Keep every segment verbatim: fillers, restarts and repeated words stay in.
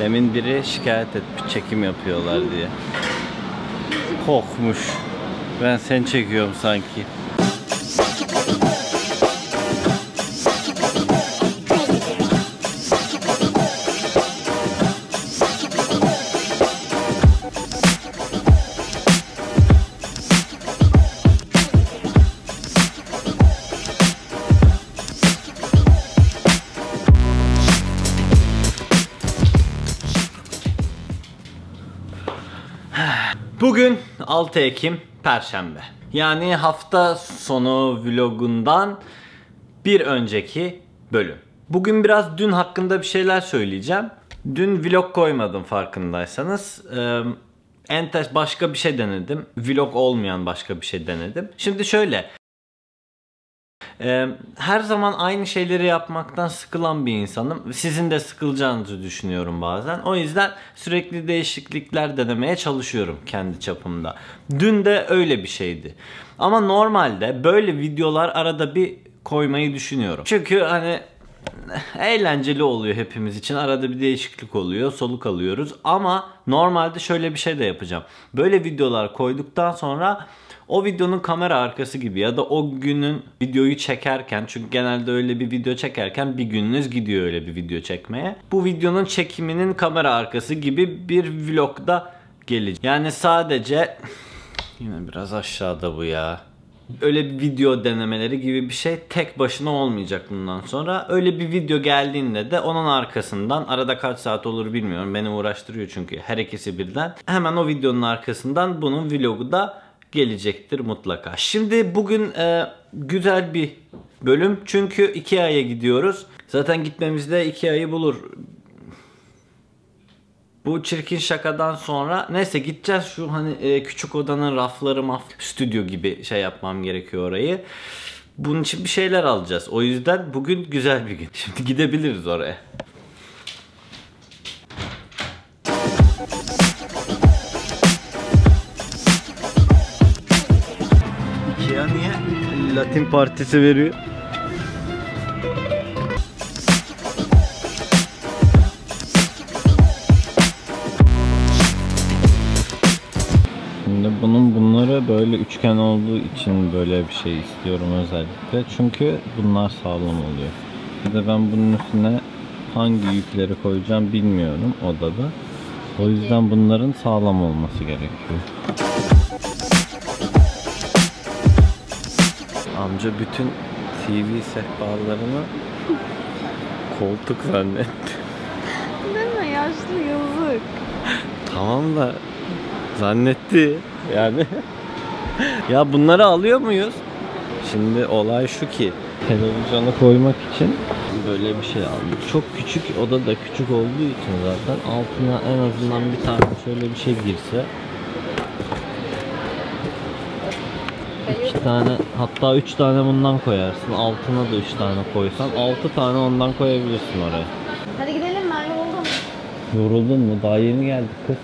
Demin biri şikayet etmiş, çekim yapıyorlar diye. Kokmuş. Ben seni çekiyorum sanki. Bugün altı Ekim Perşembe. Yani hafta sonu vlogundan bir önceki bölüm. Bugün biraz dün hakkında bir şeyler söyleyeceğim. Dün vlog koymadım farkındaysanız. Ee, en ters başka bir şey denedim. Vlog olmayan başka bir şey denedim. Şimdi şöyle. Ee, her zaman aynı şeyleri yapmaktan sıkılan bir insanım. Sizin de sıkılacağınızı düşünüyorum bazen. O yüzden sürekli değişiklikler denemeye çalışıyorum kendi çapımda. Dün de öyle bir şeydi. Ama normalde böyle videolar arada bir koymayı düşünüyorum. Çünkü hani eğlenceli oluyor hepimiz için. Arada bir değişiklik oluyor. Soluk alıyoruz. Ama normalde şöyle bir şey de yapacağım. Böyle videolar koyduktan sonra o videonun kamera arkası gibi ya da o günün videoyu çekerken, çünkü genelde öyle bir video çekerken bir gününüz gidiyor öyle bir video çekmeye. Bu videonun çekiminin kamera arkası gibi bir vlogda gelecek. Yani sadece yine biraz aşağıda bu ya. Öyle bir video denemeleri gibi bir şey tek başına olmayacak bundan sonra. Öyle bir video geldiğinde de onun arkasından, arada kaç saat olur bilmiyorum, beni uğraştırıyor çünkü her ikisi birden, hemen o videonun arkasından bunun vlogu da gelecektir mutlaka. Şimdi bugün e, güzel bir bölüm çünkü IKEA'ya gidiyoruz. Zaten gitmemizde IKEA'yı bulur. Bu çirkin şakadan sonra neyse gideceğiz. Şu hani e, küçük odanın rafları maf, stüdyo gibi şey yapmam gerekiyor orayı. Bunun için bir şeyler alacağız. O yüzden bugün güzel bir gün. Şimdi gidebiliriz oraya. Latin partisi veriyor. Şimdi bunun bunları böyle üçgen olduğu için böyle bir şey istiyorum özellikle. Çünkü bunlar sağlam oluyor. Bir de ben bunun üstüne hangi yükleri koyacağım bilmiyorum odada. O yüzden bunların sağlam olması gerekiyor. Amca bütün T V sehpalarını koltuk zannetti. Değil mi? Yaşlı yazık. Tamam da zannetti yani. Ya bunları alıyor muyuz? Şimdi olay şu ki televizyona koymak için böyle bir şey aldık. Çok küçük, oda da küçük olduğu için zaten altına en azından bir tane şöyle bir şey girse. İki tane, hatta üç tane bundan koyarsın. Altına da üç tane koysan, altı tane ondan koyabilirsin oraya. Hadi gidelim, ben yoruldum. Yoruldun mu? Daha yeni geldik kız.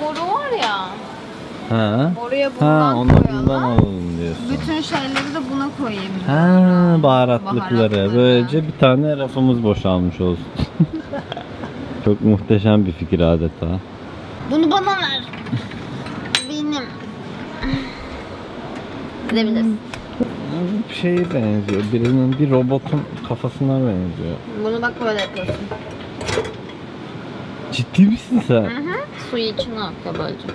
Boru var ya. Ha. Boruya bundan ha, koyalım. Bundan alalım diyorsun. Bütün şeyleri de buna koyayım. Ha, baharatlıkları. Baharatlı. Böylece bir tane rafımız boşalmış olsun. Çok muhteşem bir fikir adeta. Bunu bana ver. Benim. Gidebiliriz. Bir şeye benziyor. Birinin, bir robotun kafasına benziyor. Bunu bak böyle yapıyorsun. Ciddi misin sen? Hı hı. Suyu içine atla böylece.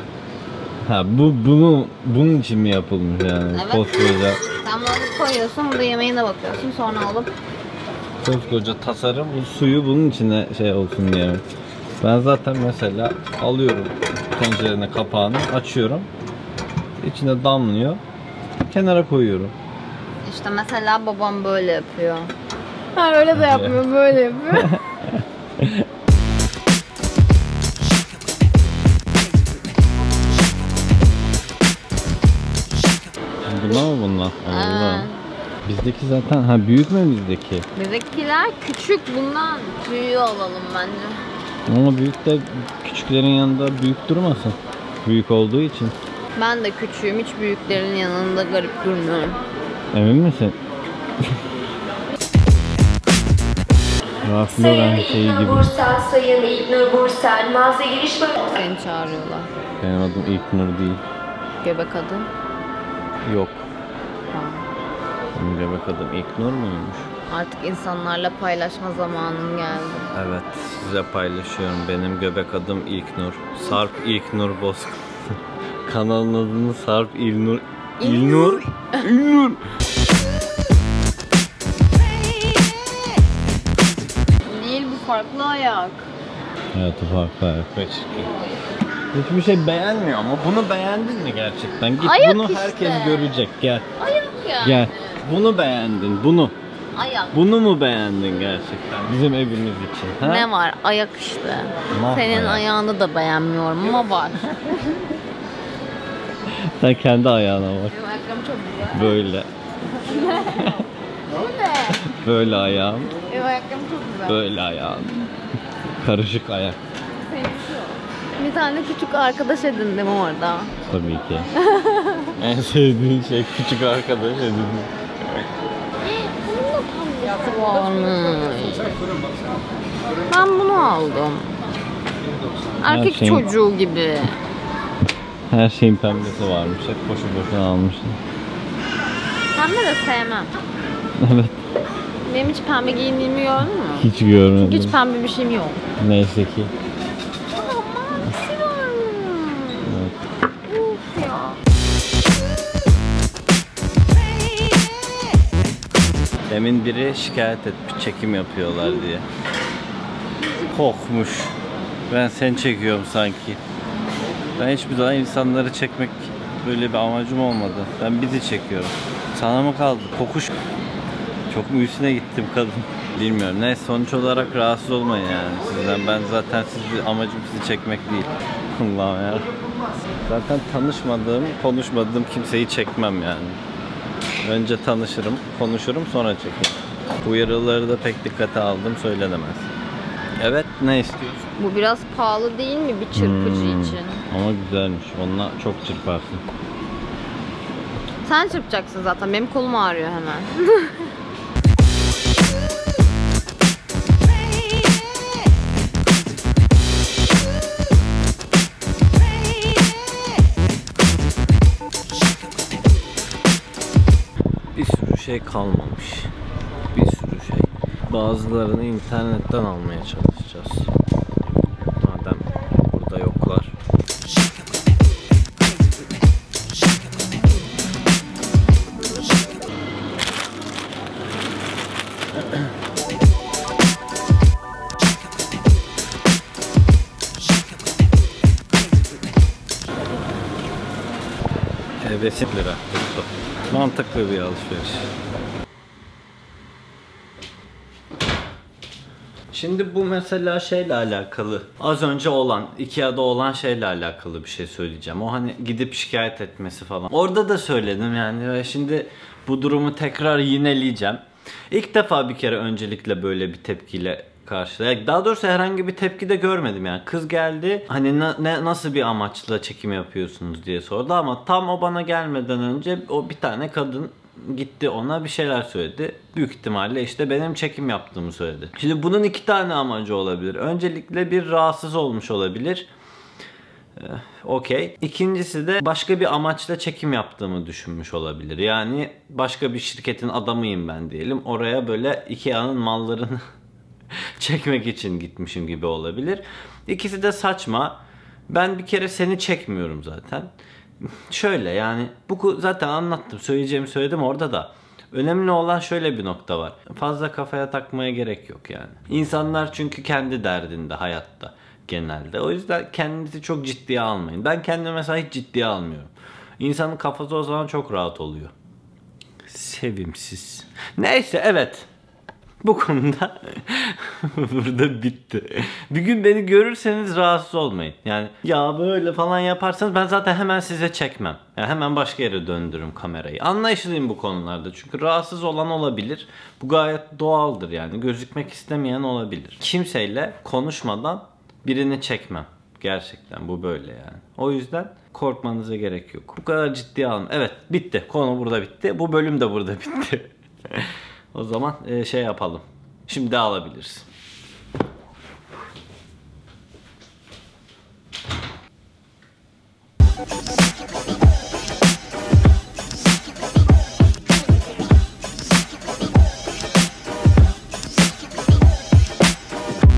Ha bu bunu bunun için mi yapılmış yani? Evet. Koskoca. Sen bunu koyuyorsun, burada yemeğine bakıyorsun, sonra alıp. Koskoca tasarım, bu suyu bunun içine şey olsun diye. Ben zaten mesela alıyorum tencerenin kapağını, açıyorum, içine damlıyor, kenara koyuyorum. İşte mesela babam böyle yapıyor. Hayır öyle de yapmıyor, böyle yapıyor. Bunlar mı bunlar? Allah. Bizdeki zaten, ha büyük mü bizdeki? Bizdekiler küçük, bundan büyüğü alalım bence. Ama büyük de küçüklerin yanında büyük durmasın. Büyük olduğu için. Ben de küçüğüm, hiç büyüklerin yanında garip durmuyorum. Emin misin? Rahatsız olan şey gibi. Sayın İlknur Bursel, mağaza giriş bölümü. Seni çağırıyorlar. Benim adım İlknur değil. Göbek adım? Yok. Benim göbek adım İlknur muymuş? Artık insanlarla paylaşma zamanım geldi. Evet, size paylaşıyorum. Benim göbek adım İlknur. Sarp İlknur Bozkurt. Kanalın adını Sarp İlknur... İlknur? İlknur! Değil, bu farklı ayak. Evet, bu farklı ayak ve çirkin. Hiçbir şey beğenmiyor ama bunu beğendin mi gerçekten? Git ayak bunu işte. Herkes görecek, gel. Ayak yani. Gel. Bunu beğendin, bunu. Ayak. Bunu mu beğendin gerçekten? Bizim evimiz için. Ha? Ne var? Ayak işte. Mah Senin ayak. ayağını da beğenmiyorum ama var. Sen kendi ayağına bak. Benim ayaklarım çok güzel. Böyle. Bu ne? Böyle ayağım. Benim ayaklarım çok güzel. Böyle ayağım. Karışık ayak. Bir tane küçük arkadaş edindim orada. Tabii ki. En sevdiğin şey küçük arkadaş edindim. Ben bunu aldım. Erkek şeyin, çocuğu gibi. Her şeyin pembesi varmış. Hep boşu boşuna almıştım. Pembe de sevmem. Evet. Benim hiç pembe giyindiğimi gördün mü? Hiç görmedim. Çünkü hiç pembe bir şeyim yok. Neyse ki. Ama mavisi var mı? Evet. Uf ya. Demin biri şikayet etmiş, çekim yapıyorlar diye. Kokmuş. Ben seni çekiyorum sanki. Ben hiçbir zaman insanları çekmek böyle bir amacım olmadı. Ben bizi çekiyorum. Sana mı kaldı? Kokuş. Çok mu üstüne gittim kadın? Bilmiyorum. Neyse, sonuç olarak rahatsız olmayın yani sizden. Ben zaten sizi, amacım sizi çekmek değil. Allah'ım ya. Zaten tanışmadığım, konuşmadığım kimseyi çekmem yani. Önce tanışırım, konuşurum, sonra çekerim. Uyarıları da pek dikkate aldım, söylenemez. Evet, ne istiyorsun? Bu biraz pahalı değil mi bir çırpıcı hmm, için? Ama güzelmiş, onunla çok çırparsın. Sen çırpacaksın zaten, benim kolum ağrıyor hemen. Şey kalmamış. Bir sürü şey. Bazılarını internetten almaya çalışacağız. Madem burada yoklar. Hevesim lira. Mantıklı bir alışveriş. Şimdi bu mesela şeyle alakalı. Az önce olan, IKEA'da olan şeyle alakalı bir şey söyleyeceğim. O hani gidip şikayet etmesi falan. Orada da söyledim yani. Şimdi bu durumu tekrar yineleyeceğim. İlk defa bir kere öncelikle böyle bir tepkiyle karşılayarak. Daha doğrusu herhangi bir tepki de görmedim yani. Kız geldi, hani na, ne, nasıl bir amaçla çekim yapıyorsunuz diye sordu ama tam o bana gelmeden önce o bir tane kadın gitti, ona bir şeyler söyledi. Büyük ihtimalle işte benim çekim yaptığımı söyledi. Şimdi bunun iki tane amacı olabilir. Öncelikle bir rahatsız olmuş olabilir. Ee, Okey. İkincisi de başka bir amaçla çekim yaptığımı düşünmüş olabilir. Yani başka bir şirketin adamıyım ben diyelim. Oraya böyle IKEA'nın mallarını çekmek için gitmişim gibi olabilir. İkisi de saçma. Ben bir kere seni çekmiyorum zaten. Şöyle yani, bu zaten anlattım, söyleyeceğimi söyledim orada da. Önemli olan şöyle bir nokta var. Fazla kafaya takmaya gerek yok yani. İnsanlar çünkü kendi derdinde hayatta genelde. O yüzden kendinizi çok ciddiye almayın. Ben kendimi mesela hiç ciddiye almıyorum. İnsanın kafası o zaman çok rahat oluyor. Sevimsiz. Neyse, evet. Bu konuda burada bitti. Bir gün beni görürseniz rahatsız olmayın. Yani ya böyle falan yaparsanız ben zaten hemen size çekmem. Yani hemen başka yere döndürürüm kamerayı. Anlayışlıyım bu konularda. Çünkü rahatsız olan olabilir. Bu gayet doğaldır yani. Gözükmek istemeyen olabilir. Kimseyle konuşmadan birini çekmem. Gerçekten bu böyle yani. O yüzden korkmanıza gerek yok. Bu kadar ciddiye alın. Evet, bitti. Konu burada bitti. Bu bölüm de burada bitti. O zaman e, şey yapalım. Şimdi dağılabiliriz.